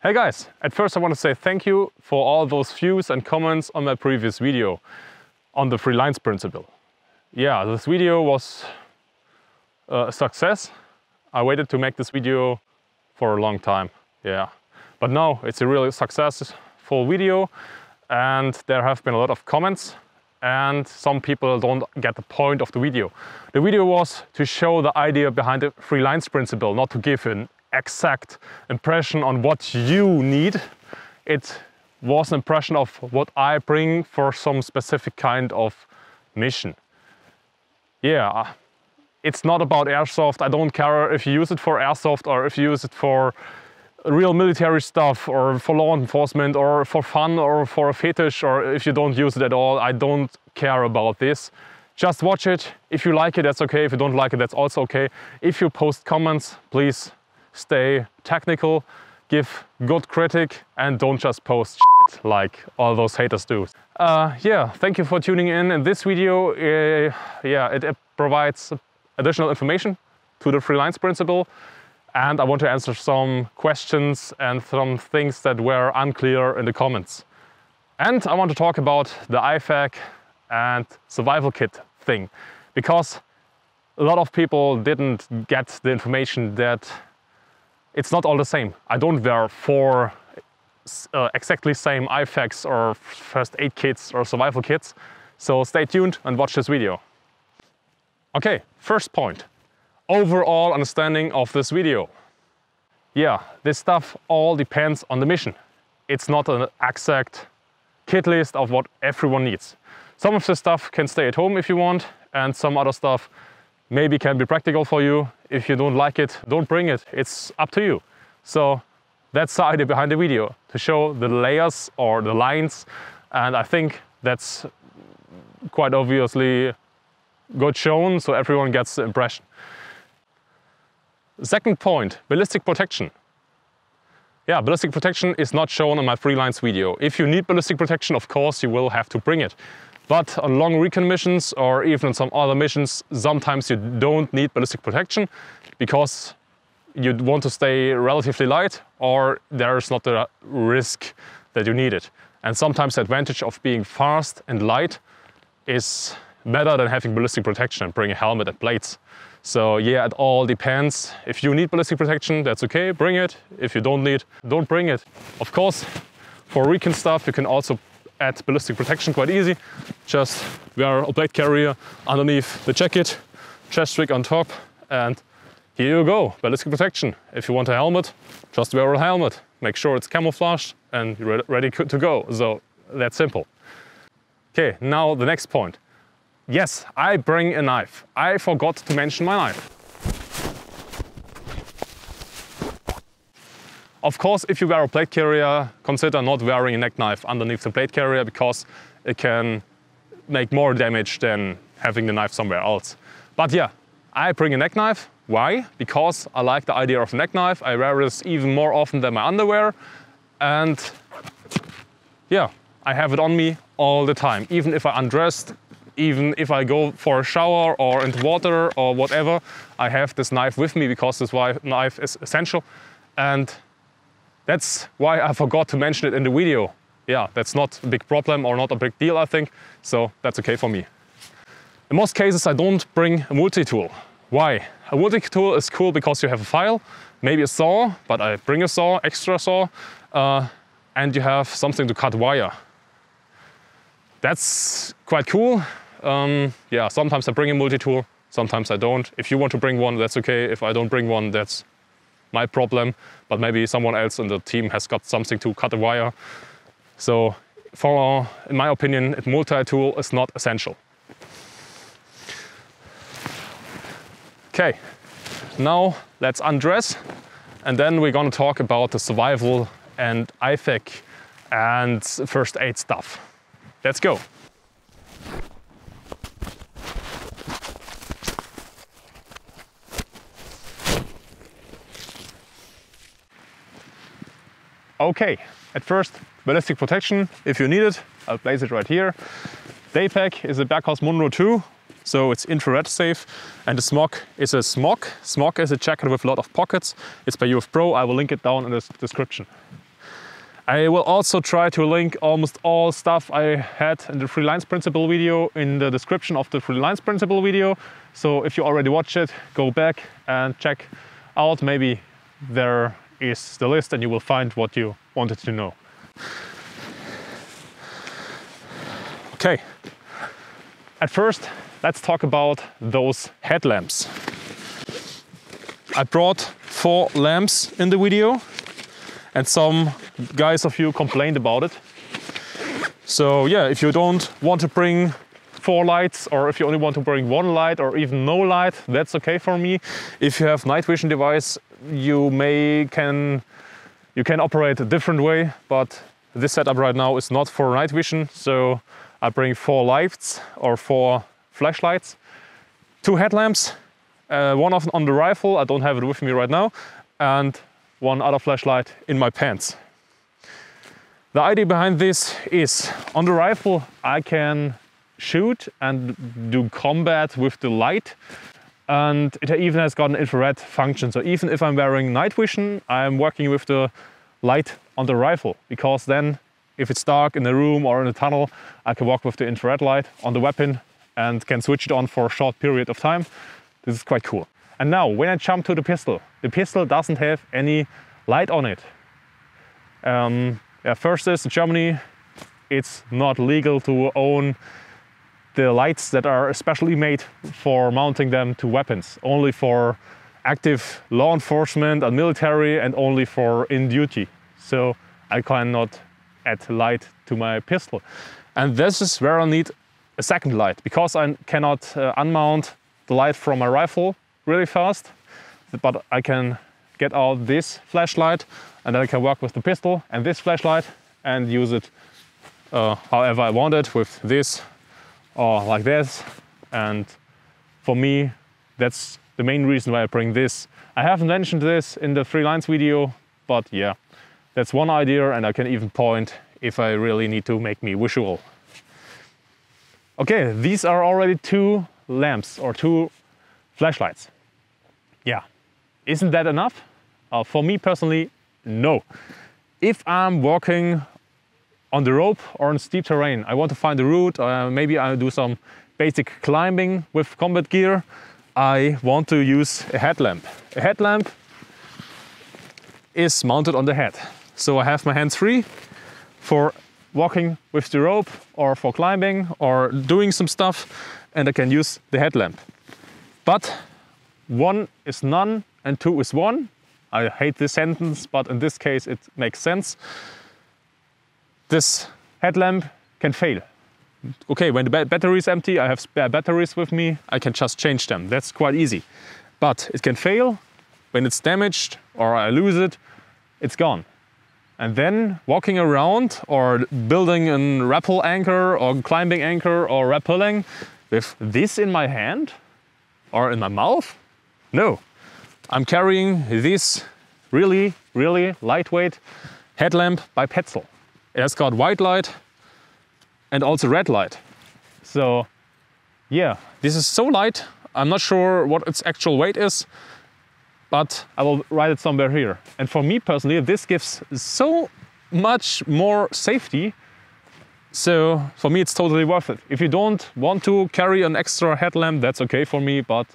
Hey guys, at first I want to say thank you for all those views and comments on my previous video on the three lines principle. Yeah, this video was a success. I waited to make this video for a long time, yeah. But now it's a really successful video and there have been a lot of comments and some people don't get the point of the video. The video was to show the idea behind the three lines principle, not to give an exact impression on what you need. It was an impression of what I bring for some specific kind of mission. Yeah, it's not about airsoft. I don't care if you use it for airsoft or if you use it for real military stuff or for law enforcement or for fun or for a fetish, or if you don't use it at all, I don't care about this. Just watch it. If you like it, that's okay. If you don't like it, that's also okay. If you post comments, please stay technical, give good critic, and don't just post shit like all those haters do. Yeah, thank you for tuning in. In this video, it provides additional information to the three lines principle, and I want to answer some questions and some things that were unclear in the comments. And I want to talk about the IFAK and survival kit thing, because a lot of people didn't get the information that it's not all the same. I don't wear four exactly same IFAKs or first aid kits or survival kits. So stay tuned and watch this video. Okay, first point. Overall understanding of this video. Yeah, this stuff all depends on the mission. It's not an exact kit list of what everyone needs. Some of this stuff can stay at home if you want, and some other stuff maybe can be practical for you. If you don't like it, don't bring it. It's up to you. So that's the idea behind the video, to show the layers or the lines. And I think that's quite obviously good shown, so everyone gets the impression. Second point, ballistic protection. Yeah, ballistic protection is not shown on my three lines video. If you need ballistic protection, of course, you will have to bring it. But on long recon missions or even on some other missions, sometimes you don't need ballistic protection because you want to stay relatively light or there's not the risk that you need it. And sometimes the advantage of being fast and light is better than having ballistic protection and bring a helmet and plates. So yeah, it all depends. If you need ballistic protection, that's okay, bring it. If you don't need, don't bring it. Of course, for recon stuff, you can also add ballistic protection quite easy. Just wear a plate carrier underneath the jacket, chest rig on top, and here you go, ballistic protection. If you want a helmet, just wear a helmet. Make sure it's camouflaged and you're ready to go. So that's simple. Okay, now the next point. Yes, I bring a knife. I forgot to mention my knife. Of course, if you wear a plate carrier, consider not wearing a neck knife underneath the plate carrier because it can make more damage than having the knife somewhere else. But yeah, I bring a neck knife. Why? Because I like the idea of a neck knife. I wear this even more often than my underwear. And yeah, I have it on me all the time. Even if I undressed, even if I go for a shower or into water or whatever, I have this knife with me because this knife is essential. And that's why I forgot to mention it in the video. Yeah, that's not a big problem or not a big deal, I think. So that's okay for me. In most cases, I don't bring a multi-tool. Why? A multi-tool is cool because you have a file, maybe a saw, but I bring a saw, extra saw, and you have something to cut wire. That's quite cool. Yeah, sometimes I bring a multi-tool, sometimes I don't. If you want to bring one, that's okay. If I don't bring one, that's my problem, but maybe someone else in the team has got something to cut a wire. So, in my opinion, a multi-tool is not essential. Okay, now let's undress and then we're gonna talk about the survival and IFAK and first aid stuff. Let's go. Okay, at first, ballistic protection, if you need it, I'll place it right here. Day pack is a Berghaus Munro 2, so it's infrared safe. And the smog is a smog. Smog is a jacket with a lot of pockets. It's by UF Pro, I will link it down in the description. I will also try to link almost all stuff I had in the Three Lines Principle video in the description of the Three Lines Principle video. So if you already watched it, go back and check out. Maybe there is the list and you will find what you wanted to know. Okay, at first let's talk about those headlamps. I brought 4 lamps in the video. And some guys of you complained about it. So yeah, if you don't want to bring 4 lights, or if you only want to bring 1 light, or even no light, that's okay for me. If you have night vision device, you can operate a different way, but this setup right now is not for night vision. So I bring 4 lights or 4 flashlights, 2 headlamps, one on the rifle, I don't have it with me right now, and one other flashlight in my pants. The idea behind this is, on the rifle I can shoot and do combat with the light, and it even has got an infrared function. So even if I'm wearing night vision, I'm working with the light on the rifle, because then if it's dark in a room or in a tunnel, I can walk with the infrared light on the weapon and can switch it on for a short period of time. This is quite cool. And now, when I jump to the pistol doesn't have any light on it. First is, in Germany, it's not legal to own the lights that are especially made for mounting them to weapons. Only for active law enforcement and military, and only for in duty. So I cannot add light to my pistol. And this is where I need a second light, because I cannot unmount the light from my rifle really fast, but I can get out this flashlight and then I can work with the pistol and this flashlight and use it however I want it, with this or like this. And for me, that's the main reason why I bring this. I haven't mentioned this in the Three Lines video, but yeah, that's one idea, and I can even point if I really need to make me visual. Okay, these are already 2 lamps or 2 flashlights. Yeah, isn't that enough? For me personally, no. If I'm walking on the rope or on steep terrain, I want to find a route, maybe I do some basic climbing with combat gear, I want to use a headlamp. A headlamp is mounted on the head. So I have my hands free for walking with the rope or for climbing or doing some stuff, and I can use the headlamp. But 1 is none and 2 is 1. I hate this sentence, but in this case it makes sense. This headlamp can fail. Okay, when the battery is empty, I have spare batteries with me, I can just change them. That's quite easy. But it can fail when it's damaged or I lose it, it's gone. And then walking around or building a rappel anchor or climbing anchor or rappelling with this in my hand or in my mouth? No, I'm carrying this really, really lightweight headlamp by Petzl. It has got white light and also red light. So yeah, this is so light, I'm not sure what its actual weight is, but I will write it somewhere here. And for me personally, this gives so much more safety. So for me, it's totally worth it. If you don't want to carry an extra headlamp, that's okay for me. But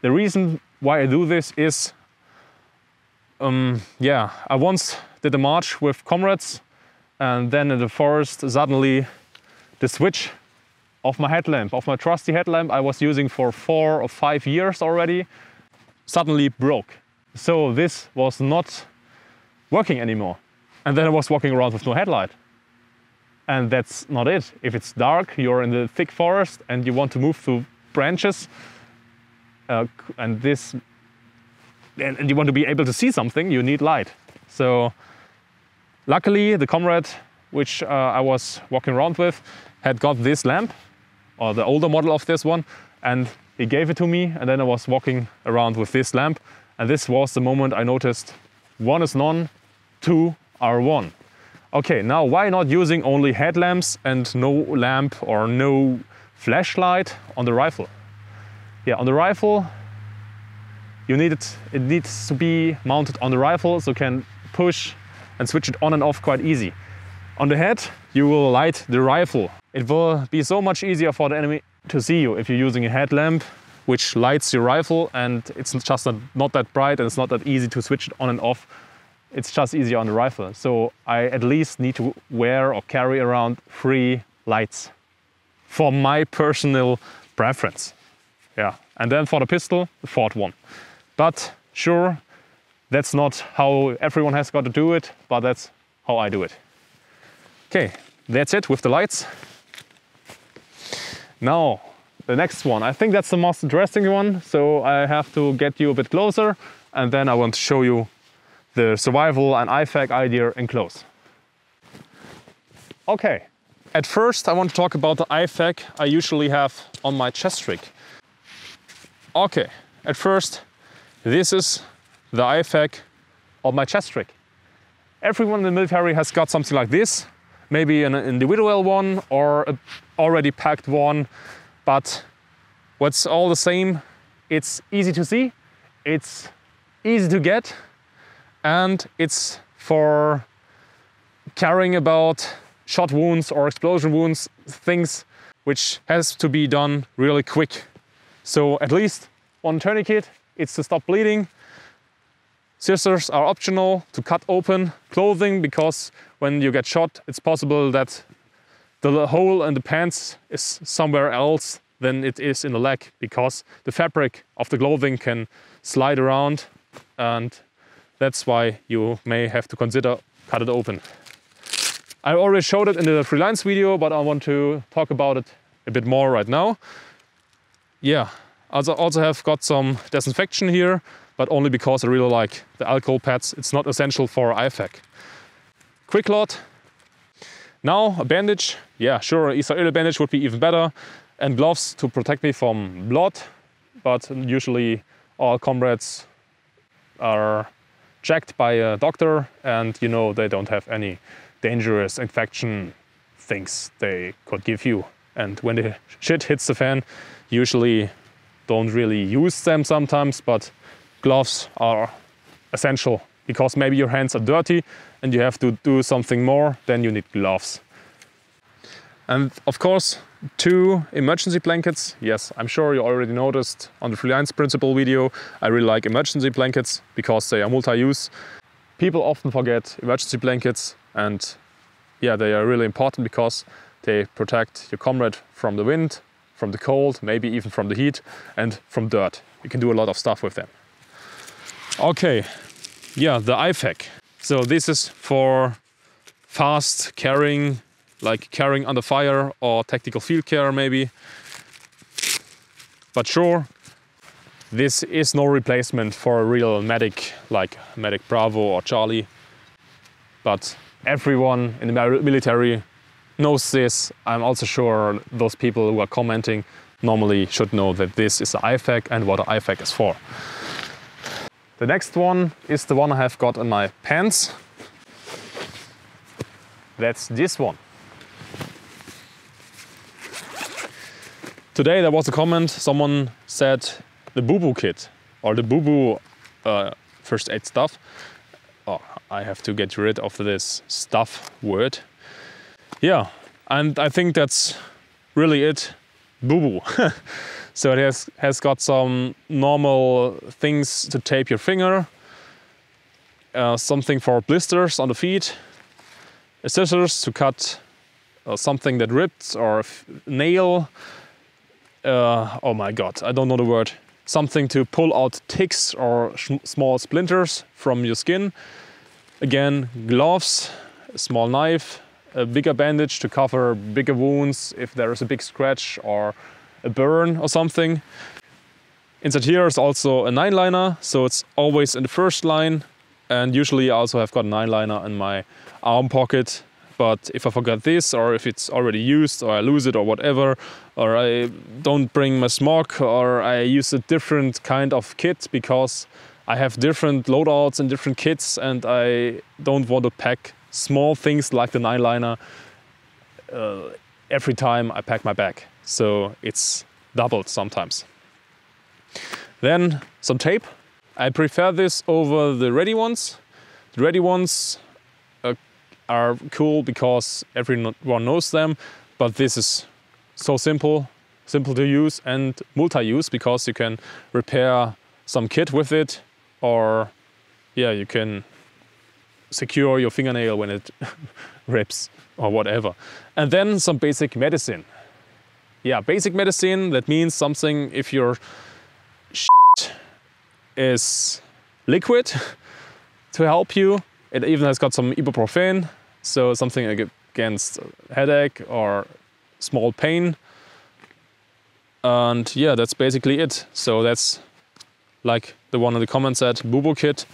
the reason why I do this is, I once did a march with comrades, and then in the forest, suddenly the switch of my headlamp, of my trusty headlamp I was using for 4 or 5 years already, suddenly broke. So this was not working anymore. And then I was walking around with no headlight. And that's not it. If it's dark, you're in the thick forest and you want to move through branches and you want to be able to see something, you need light. So luckily the comrade which I was walking around with had got this lamp, or the older model of this one, and he gave it to me, and then I was walking around with this lamp, and this was the moment I noticed 1 is none, 2 are 1. Okay, now why not using only headlamps and no lamp or no flashlight on the rifle? Yeah, on the rifle, it needs to be mounted on the rifle, so you can push and switch it on and off quite easy. On the head, you will light the rifle. It will be so much easier for the enemy to see you if you're using a headlamp which lights your rifle, and it's just not that bright and it's not that easy to switch it on and off. It's just easier on the rifle. So I at least need to wear or carry around 3 lights for my personal preference. Yeah, and then for the pistol, the fourth one. But sure, that's not how everyone has got to do it, but that's how I do it. Okay, that's it with the lights. Now, the next one. I think that's the most interesting one, so I have to get you a bit closer, and then I want to show you the survival and IFAK idea in close. Okay, at first I want to talk about the IFAK I usually have on my chest rig. Okay, at first, this is the IFAK on my chest rig. Everyone in the military has got something like this, maybe an individual one or an already packed one, but what's all the same, it's easy to see, it's easy to get, and it's for carrying about shot wounds or explosion wounds, things which has to be done really quick. So at least one tourniquet, it's to stop bleeding. Scissors are optional to cut open clothing, because when you get shot, it's possible that the hole in the pants is somewhere else than it is in the leg, because the fabric of the clothing can slide around, and that's why you may have to consider cut it open. I already showed it in the freelance video, but I want to talk about it a bit more right now. Yeah, I also have got some disinfection here, but only because I really like the alcohol pads. It's not essential for IFAK. Quick load. Now a bandage. Yeah, sure, an Israeli bandage would be even better. And gloves to protect me from blood. But usually all comrades are checked by a doctor, and you know they don't have any dangerous infection things they could give you. And when the shit hits the fan, usually don't really use them sometimes, but gloves are essential, because maybe your hands are dirty and you have to do something more, then you need gloves. And of course, 2 emergency blankets. Yes, I'm sure you already noticed on the freelance principle video, I really like emergency blankets because they are multi-use. People often forget emergency blankets, and yeah, they are really important because they protect your comrade from the wind, from the cold, maybe even from the heat and from dirt. You can do a lot of stuff with them. Okay, yeah, the IFAK. So this is for fast carrying, like carrying under fire or tactical field care maybe. But sure, this is no replacement for a real medic, like Medic Bravo or Charlie. But everyone in the military knows this. I'm also sure those people who are commenting normally should know that this is the IFAK and what the IFAK is for. The next one is the one I have got in my pants. That's this one. Today there was a comment, someone said the boo-boo kit or the boo-boo first aid stuff. Oh, I have to get rid of this stuff word. Yeah, and I think that's really it, boo-boo. So it has got some normal things to tape your finger, something for blisters on the feet, scissors to cut something that ripped, or a nail, oh my god, I don't know the word, something to pull out ticks or small splinters from your skin. Again, gloves, a small knife, a bigger bandage to cover bigger wounds if there is a big scratch or a burn or something. Inside here is also a 9-liner, so it's always in the first line, and usually I also have got a 9-liner in my arm pocket, but if I forgot this, or if it's already used, or I lose it or whatever, or I don't bring my smock, or I use a different kind of kit because I have different loadouts and different kits, and I don't want to pack small things like the 9-liner every time I pack my bag. So it's doubled sometimes. Then some tape. I prefer this over the ready ones. The ready ones are cool because everyone knows them, but this is so simple to use and multi-use, because you can repair some kit with it, or yeah, you can secure your fingernail when it rips or whatever. And then some basic medicine. Yeah, basic medicine, that means something if your shit is liquid to help you. It even has got some ibuprofen, so something against headache or small pain. And yeah, that's basically it. So that's like the one in the comments said, Bubo kit.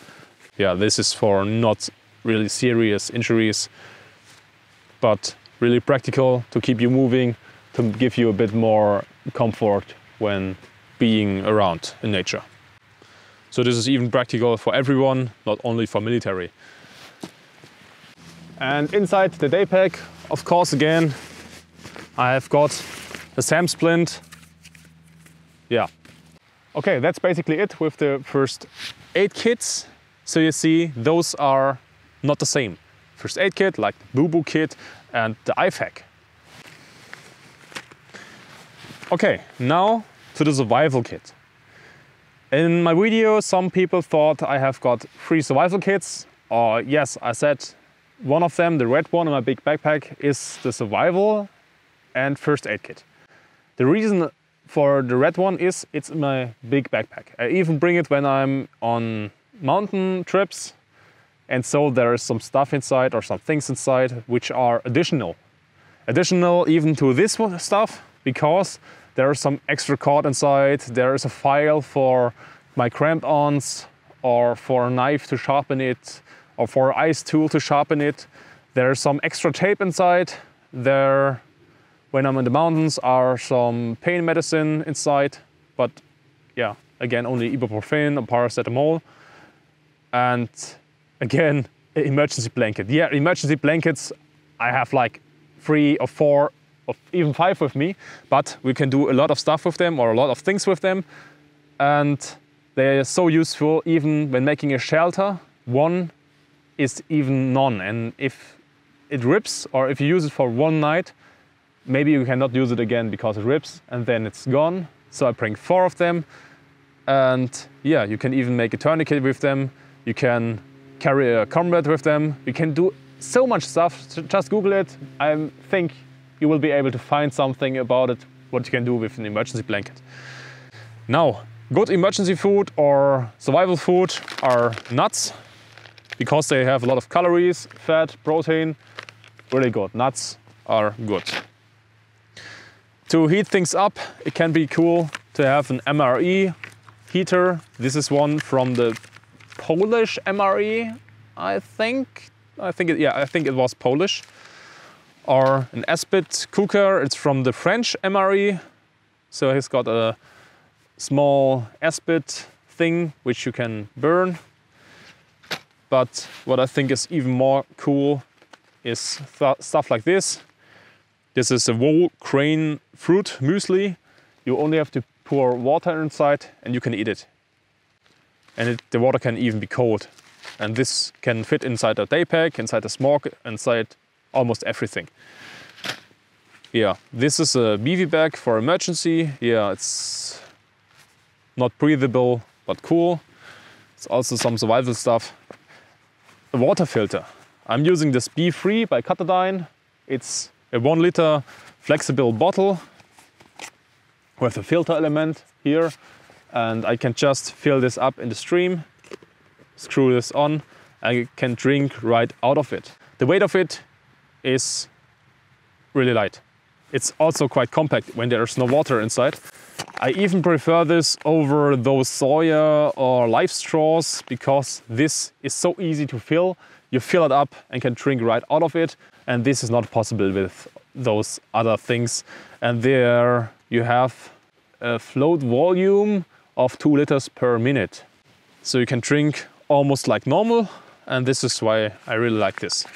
Yeah, this is for not really serious injuries, but really practical to keep you moving, to give you a bit more comfort when being around in nature. So this is even practical for everyone, not only for military. And inside the day pack, of course, again, I have got a SAM splint. Yeah. Okay, that's basically it with the first aid kits. So you see, those are not the same. First aid kit, like the Bubu kit and the IFAK. Okay, now to the survival kit. In my video, some people thought I have got 3 survival kits. Or yes, I said one of them, the red one in my big backpack, is the survival and first aid kit. The reason for the red one is it's in my big backpack. I even bring it when I'm on mountain trips, and so there is some stuff inside, or some things inside, which are additional even to this stuff, because there is some extra cord inside, there is a file for my crampons, or for a knife to sharpen it, or for an ice tool to sharpen it. There is some extra tape inside. There, when I'm in the mountains, are some pain medicine inside, but yeah, again, only ibuprofen or paracetamol. And again, emergency blanket. Yeah, emergency blankets, I have like 3 or 4 or even 5 with me, but we can do a lot of stuff with them, or a lot of things with them. And they are so useful even when making a shelter. One is even none. And if it rips, or if you use it for one night, maybe you cannot use it again because it rips and then it's gone. So I bring 4 of them. And yeah, you can even make a tourniquet with them. You can carry a combat with them. You can do so much stuff. Just Google it. I think you will be able to find something about it, what you can do with an emergency blanket. Now, good emergency food or survival food are nuts, because they have a lot of calories, fat, protein. Really good. Nuts are good. To heat things up, it can be cool to have an MRE heater. This is one from the Polish MRE, I think. I think it was Polish. Or an Esbit cooker, it's from the French MRE. So he's got a small Esbit thing which you can burn. But what I think is even more cool is stuff like this. This is a whole grain fruit muesli. You only have to pour water inside and you can eat it. And the water can even be cold. And this can fit inside a day pack, inside a smock, inside almost everything. Yeah, this is a BV bag for emergency. Yeah, it's not breathable, but cool. It's also some survival stuff. A water filter. I'm using this B3 by Katadyn. It's a 1-liter flexible bottle with a filter element here. And I can just fill this up in the stream, screw this on, and I can drink right out of it. The weight of it is really light. It's also quite compact when there's no water inside. I even prefer this over those Sawyer or life straws, because this is so easy to fill. You fill it up and can drink right out of it. And this is not possible with those other things. And there you have a float volume of 2 liters per minute. So you can drink almost like normal, and this is why I really like this.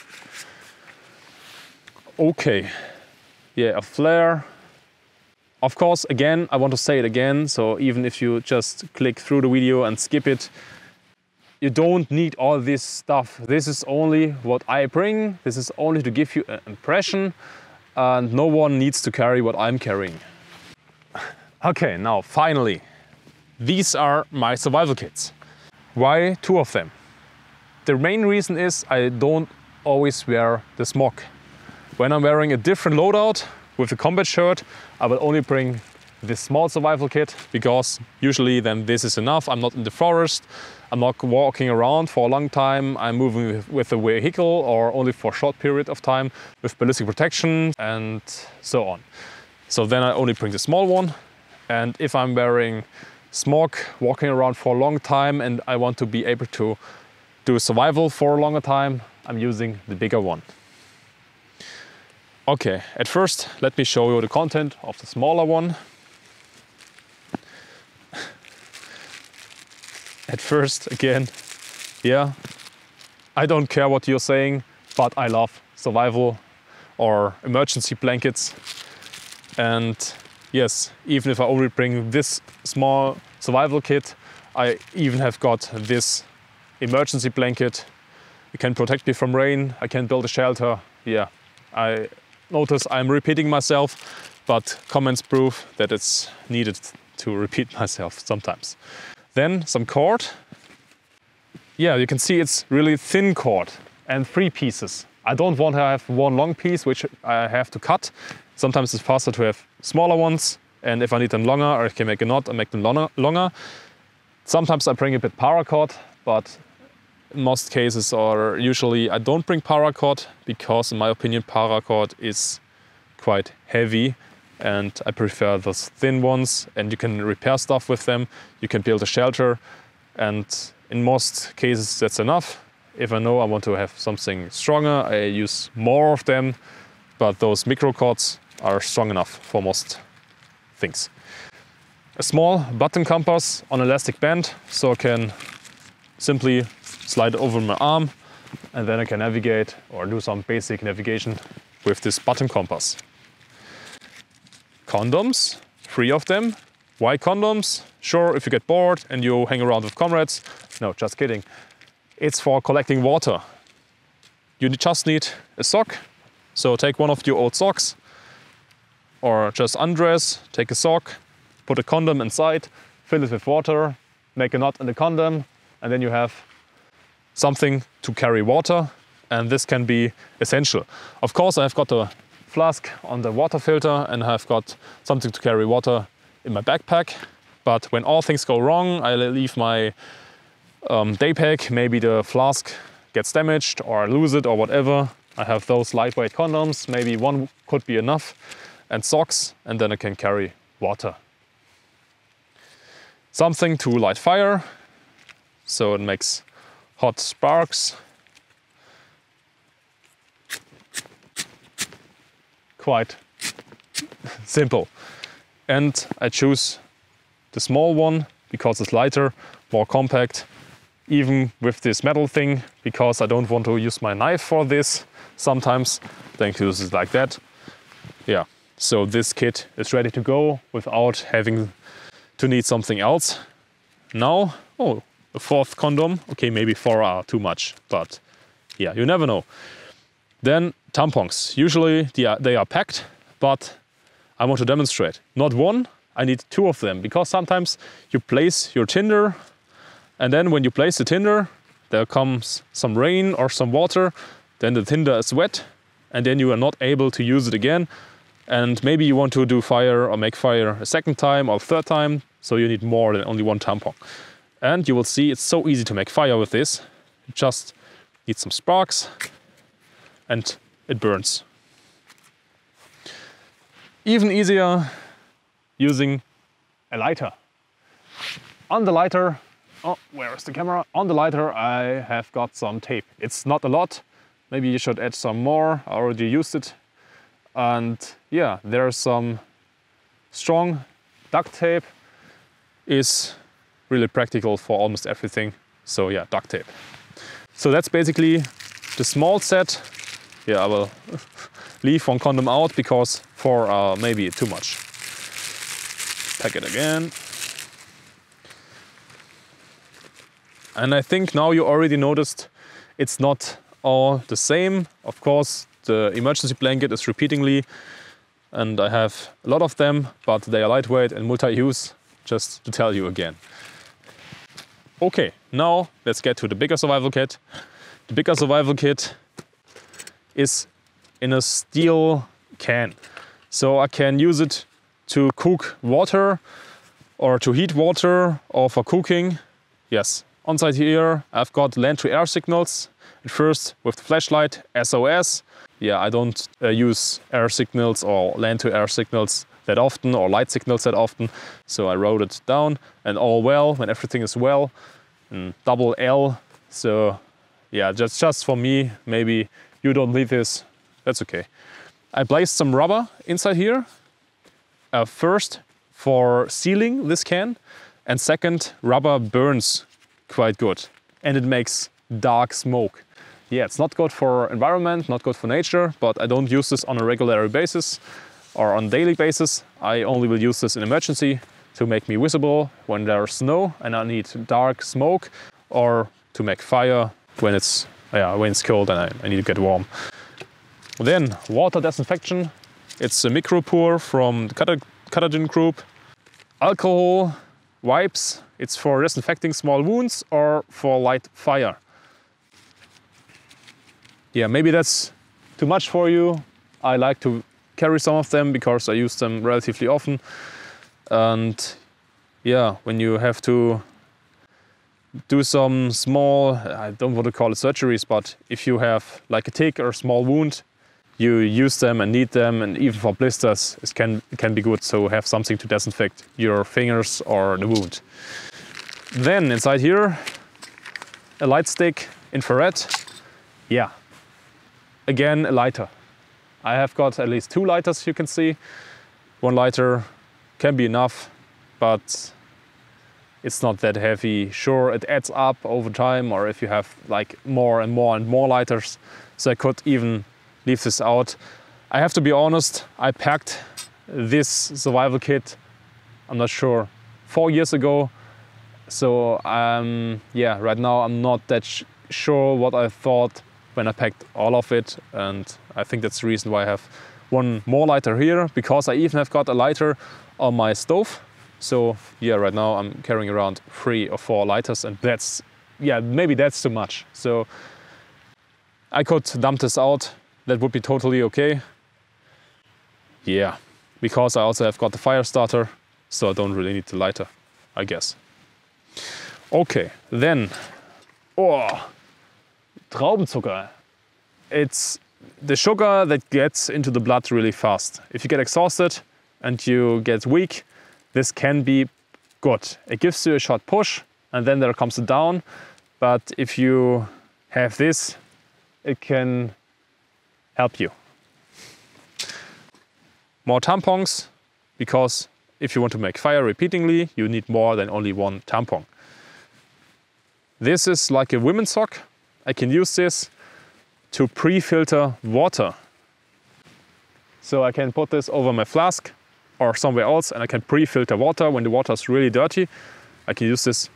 Okay, yeah, a flare. Of course, again, I want to say it again, so even if you just click through the video and skip it, You don't need all this stuff. This is only what I bring. This is only to give you an impression, and no one needs to carry what I'm carrying. Okay, now finally, these are my survival kits. Why two of them? The main reason is I don't always wear the smock. When I'm wearing a different loadout with a combat shirt, I will only bring this small survival kit, because usually then this is enough. I'm not in the forest, I'm not walking around for a long time, I'm moving with a vehicle or only for a short period of time with ballistic protection and so on. So then I only bring the small one, and if I'm wearing smock, walking around for a long time and I want to be able to do survival for a longer time, I'm using the bigger one. Okay, at first let me show you the content of the smaller one. At first, again, yeah, I don't care what you're saying, but I love survival or emergency blankets. And yes, even if I only bring this small survival kit, I even have got this emergency blanket. It can protect me from rain, I can build a shelter. Yeah, I notice I'm repeating myself, but comments prove that it's needed to repeat myself sometimes. Then some cord. Yeah, you can see it's really thin cord and 3 pieces. I don't want to have one long piece which I have to cut. Sometimes it's faster to have smaller ones, and if I need them longer or I can make a knot, I make them longer. Sometimes I bring a bit paracord, but in most cases or usually I don't bring paracord, because in my opinion paracord is quite heavy. And I prefer those thin ones, and you can repair stuff with them, you can build a shelter, and in most cases that's enough. If I know I want to have something stronger, I use more of them, but those micro cords are strong enough for most things. A small button compass on elastic band, so I can simply slide over my arm and then I can navigate or do some basic navigation with this button compass. Condoms, 3 of them. Why condoms? Sure, if you get bored and you hang around with comrades. No, just kidding. It's for collecting water. You just need a sock. So take one of your old socks, or just undress, take a sock, put a condom inside, fill it with water, make a knot in the condom, and then you have something to carry water, and this can be essential. Of course, I've got a flask on the water filter and I've got something to carry water in my backpack, but when all things go wrong, I leave my day pack, maybe the flask gets damaged or I lose it or whatever. I have those lightweight condoms, maybe one could be enough, and socks, and then I can carry water. Something to light fire, so it makes hot sparks. Quite simple. And I choose the small one because it's lighter, more compact, even with this metal thing, because I don't want to use my knife for this sometimes. Thank you, it's like that. Yeah, so this kit is ready to go without having to need something else. Now, oh, a 4th condom. Okay, maybe 4 are too much, but yeah, you never know. Then tampons. Usually they are packed, but I want to demonstrate. Not one, I need 2 of them, because sometimes you place your tinder, and then when you place the tinder, there comes some rain or some water, then the tinder is wet, and then you are not able to use it again. And maybe you want to do fire or make fire a 2nd time or 3rd time, so you need more than only 1 tampon. And you will see it's so easy to make fire with this. You just need some sparks, and it burns. Even easier using a lighter. On the lighter, oh, where is the camera? On the lighter I have got some tape. It's not a lot, maybe you should add some more, I already used it. And yeah, there's some strong duct tape. It's really practical for almost everything. So yeah, duct tape. So that's basically the small set. Yeah, I will leave 1 condom out because 4 are maybe too much. Pack it again. And I think now you already noticed it's not all the same. Of course, the emergency blanket is repeatingly, and I have a lot of them, but they are lightweight and multi-use, just to tell you again. Okay, now let's get to the bigger survival kit. The bigger survival kit is in a steel can. So I can use it to cook water or to heat water or for cooking. Yes, on-site here I've got land-to-air signals. At first with the flashlight, SOS. Yeah, I don't use air signals or land-to-air signals that often, or light signals that often. So I wrote it down, and all well, when everything is well, and double L. So yeah, that's just for me. Maybe you don't need this, that's okay. I placed some rubber inside here. First, for sealing this can, and second, rubber burns quite good and it makes dark smoke. Yeah, it's not good for environment, not good for nature, but I don't use this on a regular basis or on a daily basis. I only will use this in emergency to make me visible when there's snow and I need dark smoke, or to make fire when it's cold and I need to get warm. Then water disinfection. It's a Micropur from the Katadyn group. Alcohol wipes. It's for disinfecting small wounds or for light fire. Yeah, maybe that's too much for you. I like to carry some of them because I use them relatively often. And yeah, when you have to do some small, I don't want to call it surgeries, but if you have like a tick or a small wound, you use them and need them, and even for blisters it can be good, so have something to disinfect your fingers or the wound. Then inside here, a light stick, infrared. Yeah, again a lighter. I have got at least two lighters, you can see. One lighter can be enough, but it's not that heavy. Sure, it adds up over time, or if you have like more and more lighters, so I could even leave this out. I have to be honest, I packed this survival kit, I'm not sure, 4 years ago. So yeah, right now I'm not that sure what I thought when I packed all of it. And I think that's the reason why I have one more lighter here, because I even have got a lighter on my stove. So yeah, right now I'm carrying around 3 or 4 lighters, and that's, yeah, maybe that's too much. So I could dump this out. That would be totally okay. Yeah, because I also have got the fire starter, so I don't really need the lighter, I guess. Okay, then, oh, Traubenzucker. It's the sugar that gets into the blood really fast. If you get exhausted and you get weak, this can be good. It gives you a short push and then there comes it down. But if you have this, it can help you. More tampons, because if you want to make fire repeatedly, you need more than only one tampon. This is like a women's sock. I can use this to pre-filter water. So I can put this over my flask or somewhere else, and I can pre-filter water when the water is really dirty. I can use this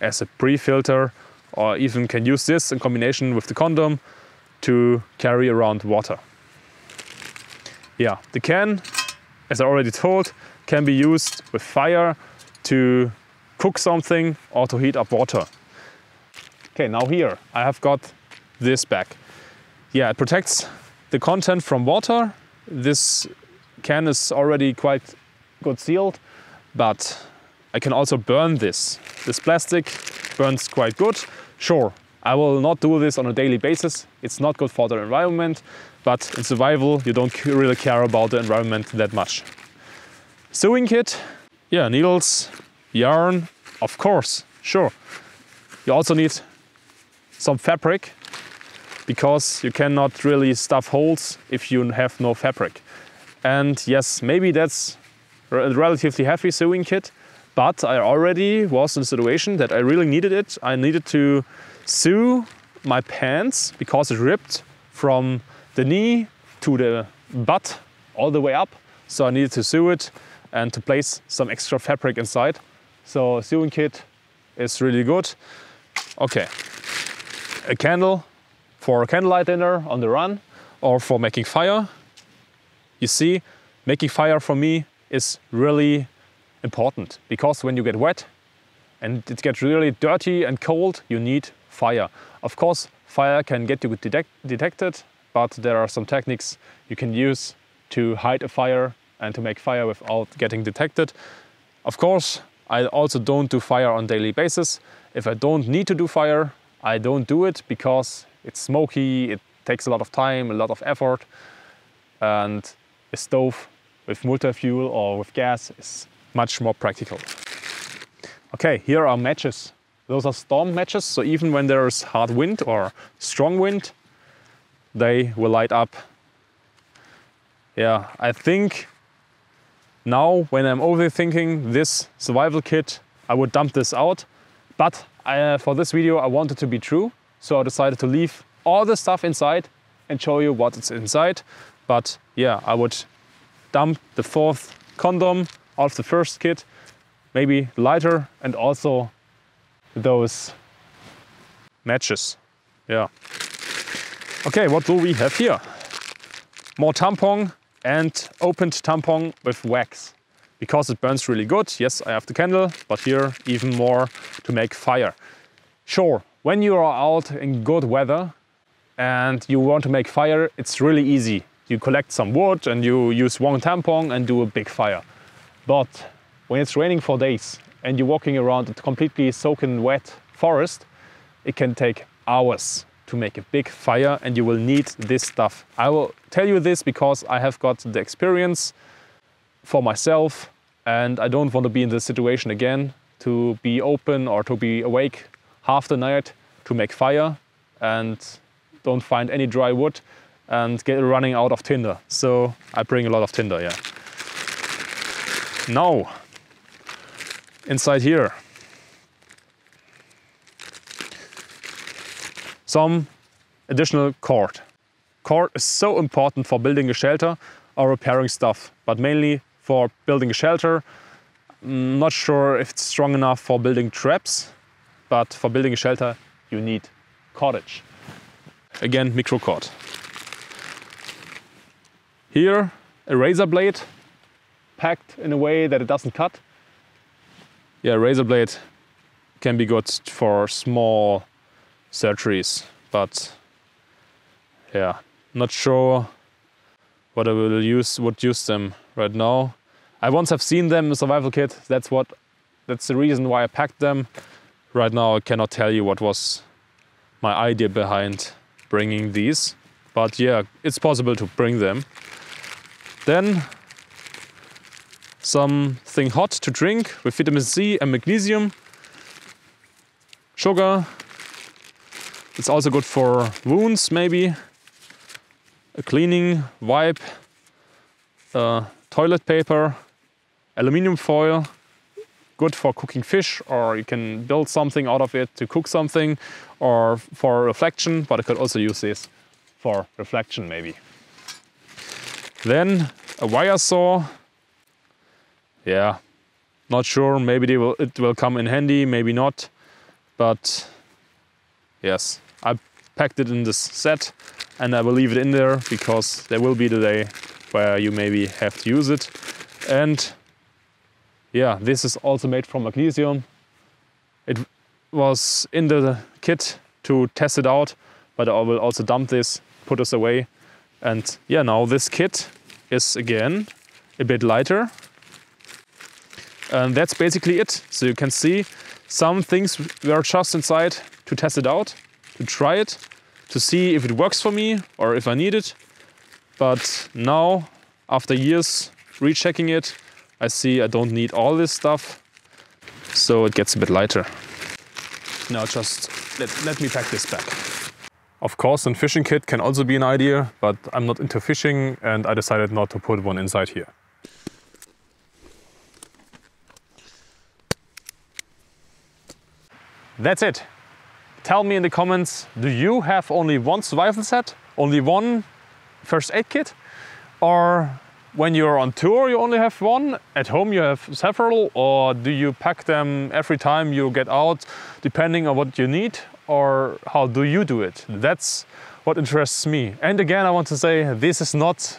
as a pre-filter, or even can use this in combination with the condom to carry around water. Yeah, the can, as I already told, can be used with fire to cook something or to heat up water. Okay, now here I have got this bag. Yeah, it protects the content from water. This can is already quite good sealed, but I can also burn this. This plastic burns quite good. Sure, I will not do this on a daily basis. It's not good for the environment, but in survival, you don't really care about the environment that much. Sewing kit, yeah, needles, yarn, of course, sure. You also need some fabric, because you cannot really stuff holes if you have no fabric. And yes, maybe that's a relatively heavy sewing kit, but I already was in a situation that I really needed it. I needed to sew my pants because it ripped from the knee to the butt all the way up. So I needed to sew it and to place some extra fabric inside. So a sewing kit is really good. Okay, a candle for a candlelight dinner on the run or for making fire. You see, making fire for me is really important because when you get wet and it gets really dirty and cold, you need fire. Of course, fire can get you detected, but there are some techniques you can use to hide a fire and to make fire without getting detected. Of course, I also don't do fire on a daily basis. If I don't need to do fire, I don't do it because it's smoky, it takes a lot of time, a lot of effort, and a stove with multi-fuel or with gas is much more practical. Okay, here are matches. Those are storm matches, so even when there's hard wind or strong wind, they will light up. Yeah, I think now when I'm overthinking this survival kit, I would dump this out. But for this video, I want it to be true. So I decided to leave all the stuff inside and show you what is inside. But yeah, I would dump the fourth condom out of the first kit, maybe lighter, and also those matches. Yeah. Okay, what do we have here? More tampon and opened tampon with wax, because it burns really good. Yes, I have the candle, but here even more to make fire. Sure, when you are out in good weather and you want to make fire, it's really easy. You collect some wood and you use one tampon and do a big fire. But when it's raining for days and you're walking around a completely soaking wet forest, it can take hours to make a big fire, and you will need this stuff. I will tell you this because I have got the experience for myself and I don't want to be in this situation again, to be open or to be awake half the night to make fire and don't find any dry wood and get running out of tinder. So I bring a lot of tinder, yeah. Now, inside here, some additional cord. Cord is so important for building a shelter or repairing stuff, but mainly for building a shelter. I'm not sure if it's strong enough for building traps, but for building a shelter you need cordage. Again, microcord. Here a razor blade packed in a way that it doesn't cut. Yeah, razor blade can be good for small surgeries, but yeah, not sure what I will use, would use them right now. I once have seen them in a survival kit, that's the reason why I packed them. Right now I cannot tell you what was my idea behind bringing these, but yeah, it's possible to bring them. Then something hot to drink with vitamin C and magnesium, sugar. It's also good for wounds, maybe a cleaning wipe, toilet paper, aluminium foil, good for cooking fish, or you can build something out of it to cook something, or for reflection, but I could also use this for reflection maybe. Then a wire saw. Yeah, not sure, maybe it will come in handy, maybe not, but yes, I packed it in this set and I will leave it in there because there will be the day where you maybe have to use it. And yeah, this is also made from magnesium. It was in the kit to test it out, but I will also dump this, put this away. And yeah, now this kit is again a bit lighter. And that's basically it. So you can see some things were just inside to test it out, to try it, to see if it works for me or if I need it. But now, after years rechecking it, I see I don't need all this stuff. So it gets a bit lighter. Now just let me pack this back. Of course, a fishing kit can also be an idea, but I'm not into fishing and I decided not to put one inside here. That's it. Tell me in the comments, do you have only one survival set, only one first aid kit, or When you're on tour, you only have one. At home, you have several, or do you pack them every time you get out, depending on what you need, or how do you do it? That's what interests me. And again, I want to say this is not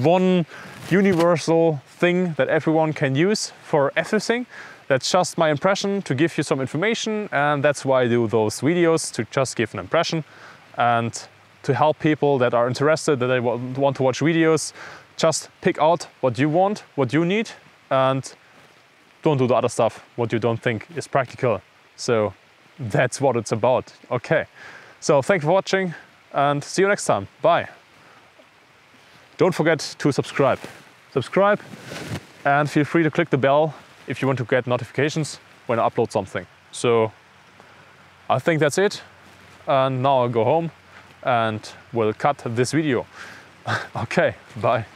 one universal thing that everyone can use for everything. That's just my impression to give you some information, and that's why I do those videos, to just give an impression and to help people that are interested, that they want to watch videos. Just pick out what you want, what you need, and don't do the other stuff, what you don't think is practical. So that's what it's about. Okay, so thanks for watching and see you next time. Bye. Don't forget to subscribe. Subscribe and feel free to click the bell if you want to get notifications when I upload something. So I think that's it. And now I'll go home and we'll cut this video. Okay, bye.